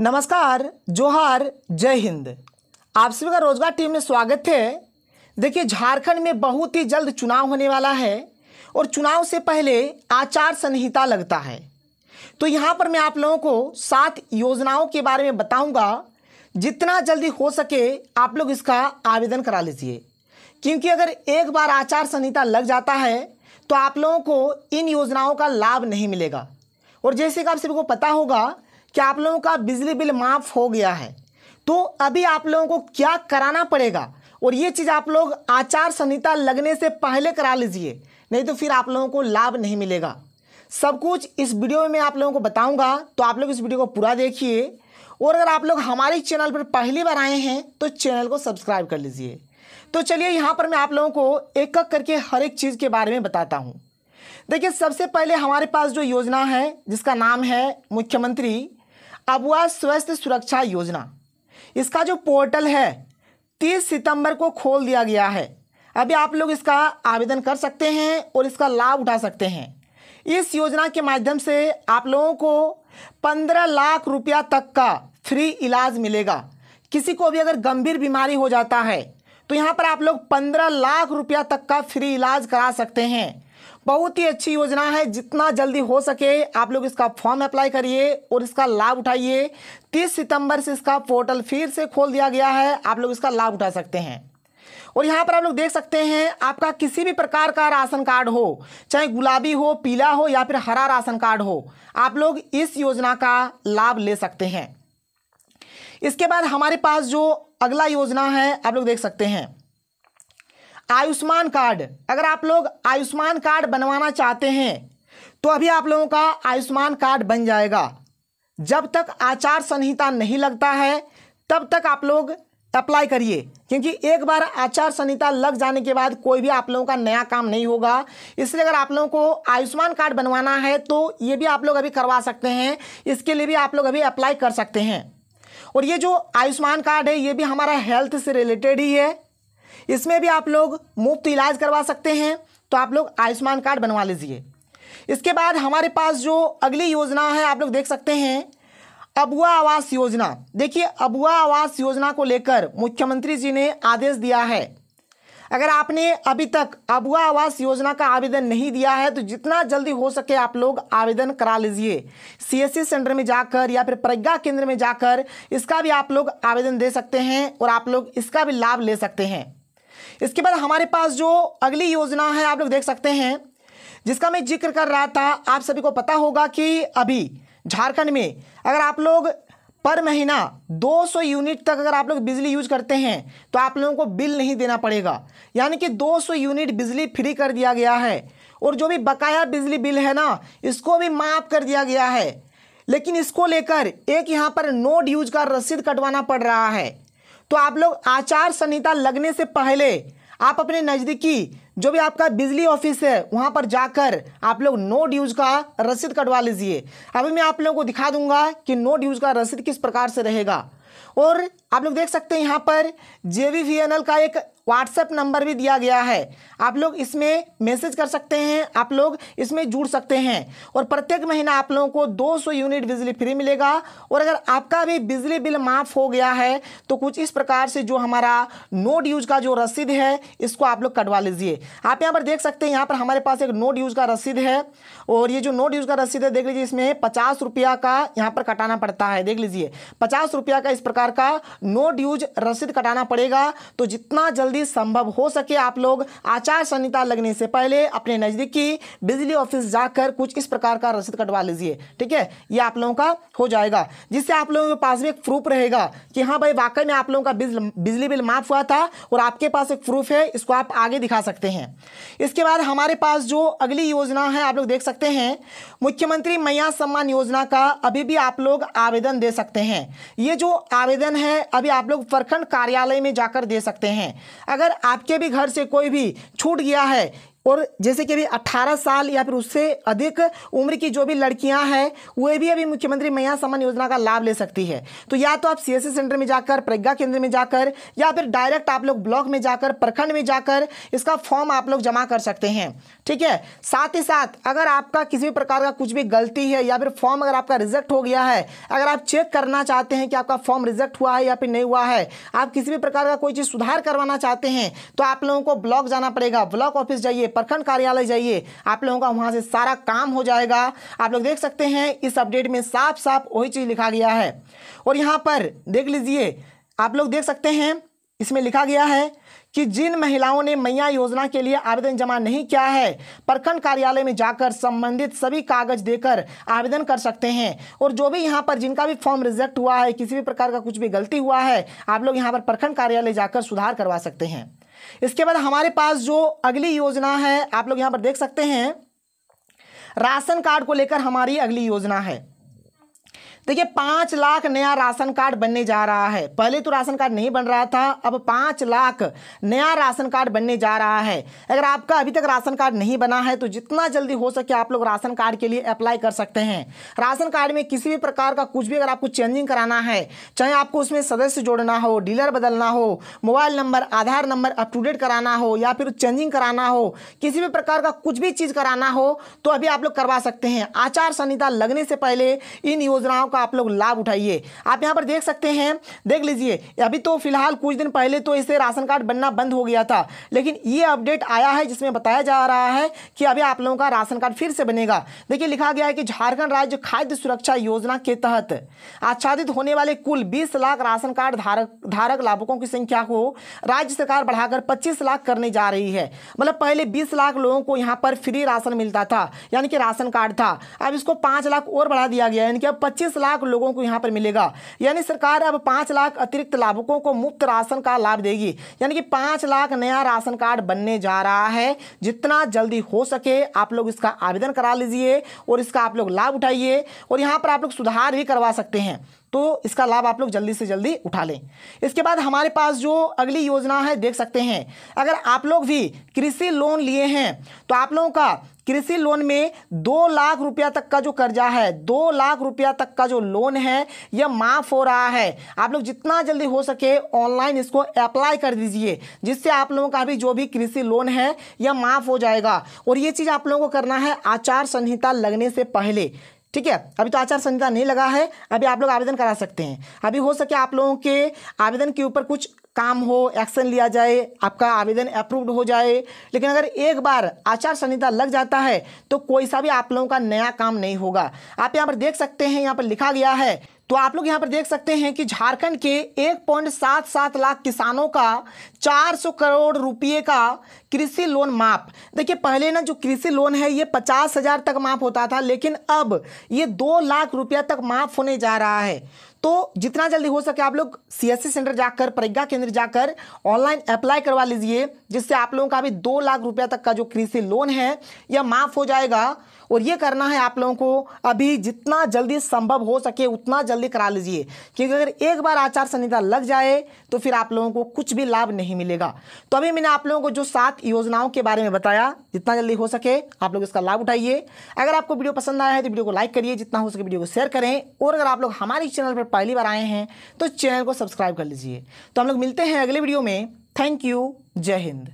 नमस्कार, जोहार, जय हिंद। आप सभी का रोजगार टीवी में स्वागत है। देखिए, झारखंड में बहुत ही जल्द चुनाव होने वाला है और चुनाव से पहले आचार संहिता लगता है, तो यहाँ पर मैं आप लोगों को 7 योजनाओं के बारे में बताऊँगा। जितना जल्दी हो सके आप लोग इसका आवेदन करा लीजिए, क्योंकि अगर एक बार आचार संहिता लग जाता है तो आप लोगों को इन योजनाओं का लाभ नहीं मिलेगा। और जैसे कि आप सभी को पता होगा कि आप लोगों का बिजली बिल माफ़ हो गया है, तो अभी आप लोगों को क्या कराना पड़ेगा और ये चीज़ आप लोग आचार संहिता लगने से पहले करा लीजिए, नहीं तो फिर आप लोगों को लाभ नहीं मिलेगा। सब कुछ इस वीडियो में मैं आप लोगों को बताऊंगा, तो आप लोग इस वीडियो को पूरा देखिए। और अगर आप लोग हमारे चैनल पर पहली बार आए हैं तो चैनल को सब्सक्राइब कर लीजिए। तो चलिए, यहाँ पर मैं आप लोगों को एक एक करके हर एक चीज़ के बारे में बताता हूँ। देखिए, सबसे पहले हमारे पास जो योजना है जिसका नाम है मुख्यमंत्री अबुआ स्वस्थ सुरक्षा योजना, इसका जो पोर्टल है 30 सितंबर को खोल दिया गया है। अभी आप लोग इसका आवेदन कर सकते हैं और इसका लाभ उठा सकते हैं। इस योजना के माध्यम से आप लोगों को 15 लाख रुपया तक का फ्री इलाज मिलेगा। किसी को भी अगर गंभीर बीमारी हो जाता है तो यहाँ पर आप लोग 15 लाख रुपया तक का फ्री इलाज करा सकते हैं। बहुत ही अच्छी योजना है। जितना जल्दी हो सके आप लोग इसका फॉर्म अप्लाई करिए और इसका लाभ उठाइए। 30 सितंबर से इसका पोर्टल फिर से खोल दिया गया है, आप लोग इसका लाभ उठा सकते हैं। और यहाँ पर आप लोग देख सकते हैं, आपका किसी भी प्रकार का राशन कार्ड हो, चाहे गुलाबी हो, पीला हो या फिर हरा राशन कार्ड हो, आप लोग इस योजना का लाभ ले सकते हैं। इसके बाद हमारे पास जो अगला योजना है आप लोग देख सकते हैं, आयुष्मान कार्ड। अगर आप लोग आयुष्मान कार्ड बनवाना चाहते हैं तो अभी आप लोगों का आयुष्मान कार्ड बन जाएगा। जब तक आचार संहिता नहीं लगता है तब तक आप लोग अप्लाई करिए, क्योंकि एक बार आचार संहिता लग जाने के बाद कोई भी आप लोगों का नया काम नहीं होगा। इसलिए अगर आप लोगों को आयुष्मान कार्ड बनवाना है तो ये भी आप लोग अभी करवा सकते हैं, इसके लिए भी आप लोग अभी अप्लाई कर सकते हैं। और ये जो आयुष्मान कार्ड है ये भी हमारा हेल्थ से रिलेटेड ही है, इसमें भी आप लोग मुफ्त इलाज करवा सकते हैं, तो आप लोग आयुष्मान कार्ड बनवा लीजिए। इसके बाद हमारे पास जो अगली योजना है आप लोग देख सकते हैं, अबुआ आवास योजना। देखिए, अबुआ आवास योजना को लेकर मुख्यमंत्री जी ने आदेश दिया है। अगर आपने अभी तक अबुआ आवास योजना का आवेदन नहीं दिया है तो जितना जल्दी हो सके आप लोग आवेदन करा लीजिए। CSC सेंटर में जाकर या फिर प्रज्ञा केंद्र में जाकर इसका भी आप लोग आवेदन दे सकते हैं और आप लोग इसका भी लाभ ले सकते हैं। इसके बाद हमारे पास जो अगली योजना है आप लोग देख सकते हैं, जिसका मैं जिक्र कर रहा था। आप सभी को पता होगा कि अभी झारखंड में अगर आप लोग पर महीना 200 यूनिट तक अगर आप लोग बिजली यूज करते हैं तो आप लोगों को बिल नहीं देना पड़ेगा, यानी कि 200 यूनिट बिजली फ्री कर दिया गया है। और जो भी बकाया बिजली बिल है ना, इसको भी माफ़ कर दिया गया है। लेकिन इसको लेकर एक यहाँ पर नो ड्यूज का रसीद कटवाना पड़ रहा है, तो आप लोग आचार संहिता लगने से पहले आप अपने नज़दीकी जो भी आपका बिजली ऑफिस है वहाँ पर जाकर आप लोग नो ड्यूज का रसीद कटवा लीजिए। अभी मैं आप लोगों को दिखा दूंगा कि नो ड्यूज का रसीद किस प्रकार से रहेगा। और आप लोग देख सकते हैं यहाँ पर JVVNL का एक व्हाट्सएप नंबर भी दिया गया है, आप लोग इसमें मैसेज कर सकते हैं, आप लोग इसमें जुड़ सकते हैं। और प्रत्येक महीना आप लोगों को 200 यूनिट बिजली फ्री मिलेगा। और अगर आपका भी बिजली बिल माफ़ हो गया है तो कुछ इस प्रकार से जो हमारा नो ड्यूज का जो रसीद है इसको आप लोग कटवा लीजिए। आप यहाँ पर देख सकते हैं, यहाँ पर हमारे पास एक नो ड्यूज का रसीद है। और ये जो नो ड्यूज का रसीद है देख लीजिए, इसमें 50 रुपया का यहाँ पर कटाना पड़ता है। देख लीजिए, 50 रुपया का इस प्रकार का नो ड्यूज रसीद कटाना पड़ेगा। तो जितना जल्दी संभव हो सके आप लोग आचार संहिता लगने से पहले अपने नजदीकी बिजली ऑफिस जाकर कुछ इस प्रकार का रसीद कटवा लीजिए। ठीक है, ये आप लोगों का हो जाएगा, जिससे आप लोगों के पास भी एक प्रूफ रहेगा कि हाँ भाई, वाकई में आप लोगों का बिजली बिल माफ हुआ था और आपके पास एक प्रूफ है, इसको आप आगे दिखा सकते हैं। इसके बाद हमारे पास जो अगली योजना है आप लोग देख सकते हैं, मुख्यमंत्री मैया सम्मान योजना का अभी भी आप लोग आवेदन दे सकते हैं। ये जो आवेदन है अभी आप लोग प्रखंड कार्यालय में जाकर दे सकते हैं। अगर आपके भी घर से कोई भी छूट गया है और जैसे कि अभी 18 साल या फिर उससे अधिक उम्र की जो भी लड़कियां हैं वे भी अभी मुख्यमंत्री मैया सम्मान योजना का लाभ ले सकती है। तो या तो आप CSC सेंटर में जाकर, प्रज्ञा केंद्र में जाकर, या फिर डायरेक्ट आप लोग ब्लॉक में जाकर, प्रखंड में जाकर इसका फॉर्म आप लोग जमा कर सकते हैं। ठीक है, साथ ही साथ अगर आपका किसी भी प्रकार का कुछ भी गलती है या फिर फॉर्म अगर आपका रिजेक्ट हो गया है, अगर आप चेक करना चाहते हैं कि आपका फॉर्म रिजेक्ट हुआ है या फिर नहीं हुआ है, आप किसी भी प्रकार का कोई चीज़ सुधार करवाना चाहते हैं, तो आप लोगों को ब्लॉक जाना पड़ेगा, ब्लॉक ऑफिस जाइए, प्रखंड कार्यालय जाइए, आप लोगों का वहां से सारा काम हो जाएगा। आप लोग देख सकते हैं इस अपडेट में साफ साफ वही चीज़ लिखा गया है। और यहाँ पर देख लीजिए, आप लोग देख सकते हैं इसमें लिखा गया है कि जिन महिलाओं ने मैया योजना के लिए आवेदन जमा नहीं किया है, प्रखंड कार्यालय में जाकर संबंधित सभी कागज देकर आवेदन कर सकते हैं। और जो भी यहाँ पर जिनका भी फॉर्म रिजेक्ट हुआ है, किसी भी प्रकार का कुछ भी गलती हुआ है, आप लोग यहाँ पर प्रखंड कार्यालय जाकर सुधार करवा सकते हैं। इसके बाद हमारे पास जो अगली योजना है, आप लोग यहाँ पर देख सकते हैं राशन कार्ड को लेकर हमारी अगली योजना है। देखिए 5 लाख नया राशन कार्ड बनने जा रहा है। पहले तो राशन कार्ड नहीं बन रहा था, अब 5 लाख नया राशन कार्ड बनने जा रहा है। अगर आपका अभी तक राशन कार्ड नहीं बना है तो जितना जल्दी हो सके आप लोग राशन कार्ड के लिए अप्लाई कर सकते हैं। राशन कार्ड में किसी भी प्रकार का कुछ भी अगर आपको चेंजिंग कराना है, चाहे आपको उसमें सदस्य जोड़ना हो, डीलर बदलना हो, mobile number, Aadhaar number up to date कराना हो, या फिर चेंजिंग कराना हो, किसी भी प्रकार का कुछ भी चीज़ कराना हो, तो अभी आप लोग करवा सकते हैं। आचार संहिता लगने से पहले इन योजनाओं का आप लोग लाभ उठाइए। आप यहां पर देख सकते हैं, देख लीजिए, अभी तो फिलहाल कुछ दिन पहले तो इसे राशन कार्ड बनना बंद हो गया था, लेकिन ये अपडेट आया है जिसमें बताया जा रहा है कि अभी आप लोगों का राशन कार्ड फिर से बनेगा। देखिए लिखा गया है कि झारखंड राज्य खाद्य सुरक्षा योजना के तहत आच्छादित होने वाले कुल 20 लाख राशन कार्ड धारक लाभुकों की संख्या को राज्य सरकार बढ़ाकर 25 लाख करने जा रही है। मतलब पहले 20 लाख लोगों को यहां पर फ्री राशन मिलता था, यानी कि राशन कार्ड था, अब इसको 5 लाख और बढ़ा दिया गया, यानी कि अब 25 लाख लोगों को यहां पर मिलेगा। यानी सरकार अब 5 लाख अतिरिक्त लाभुकों को मुफ्त राशन का लाभ देगी, यानी कि 5 लाख नया राशन कार्ड बनने जा रहा है। जितना जल्दी हो सके आप लोग इसका आवेदन करा लीजिए और इसका आप लोग लाभ उठाइए। और यहां पर आप लोग सुधार भी करवा सकते हैं, तो इसका लाभ आप लोग जल्दी से जल्दी उठा लें। इसके बाद हमारे पास जो अगली योजना है, देख सकते हैं, अगर आप लोग भी कृषि लोन लिए हैं तो आप लोगों का कृषि लोन में 2 लाख रुपया तक का जो कर्जा है, 2 लाख रुपया तक का जो लोन है, यह माफ़ हो रहा है। आप लोग जितना जल्दी हो सके ऑनलाइन इसको अप्लाई कर दीजिए, जिससे आप लोगों का भी जो भी कृषि लोन है यह माफ़ हो जाएगा। और ये चीज़ आप लोगों को करना है आचार संहिता लगने से पहले। ठीक है, अभी तो आचार संहिता नहीं लगा है, अभी आप लोग आवेदन करा सकते हैं। अभी हो सके आप लोगों के आवेदन के ऊपर कुछ काम हो, एक्शन लिया जाए, आपका आवेदन अप्रूव्ड हो जाए। लेकिन अगर एक बार आचार संहिता लग जाता है तो कोई सा भी आप लोगों का नया काम नहीं होगा। आप यहाँ पर देख सकते हैं, यहाँ पर लिखा गया है, तो आप लोग यहाँ पर देख सकते हैं कि झारखंड के 1.77 लाख किसानों का 400 करोड़ रुपए का कृषि लोन माफ। देखिए पहले ना जो कृषि लोन है ये 50,000 तक माफ होता था, लेकिन अब ये 2 लाख रुपया तक माफ होने जा रहा है। तो जितना जल्दी हो सके आप लोग CSC सेंटर जाकर, प्रज्ञा केंद्र जाकर ऑनलाइन अप्लाई करवा लीजिए, जिससे आप लोगों का भी 2 लाख रुपया तक का जो कृषि लोन है यह माफ़ हो जाएगा। और ये करना है आप लोगों को, अभी जितना जल्दी संभव हो सके उतना जल्दी करा लीजिए, क्योंकि अगर एक बार आचार संहिता लग जाए तो फिर आप लोगों को कुछ भी लाभ नहीं मिलेगा। तो अभी मैंने आप लोगों को जो 7 योजनाओं के बारे में बताया, जितना जल्दी हो सके आप लोग इसका लाभ उठाइए। अगर आपको वीडियो पसंद आया है तो वीडियो को लाइक करिए, जितना हो सके वीडियो को शेयर करें, और अगर आप लोग हमारे चैनल पर पहली बार आए हैं तो चैनल को सब्सक्राइब कर लीजिए। तो हम लोग मिलते हैं अगले वीडियो में। थैंक यू, जय हिंद।